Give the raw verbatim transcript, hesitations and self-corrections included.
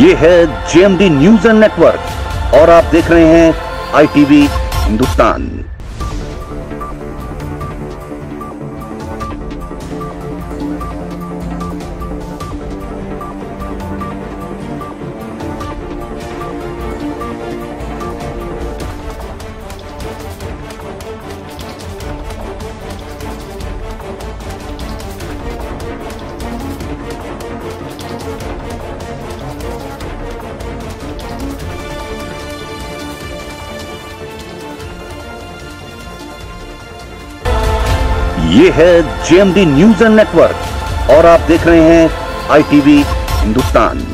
ये है J M D news network और आप देख रहे हैं आई टी वी हिंदुस्तान। ये है J M D news network और आप देख रहे हैं आई टी वी हिंदुस्तान।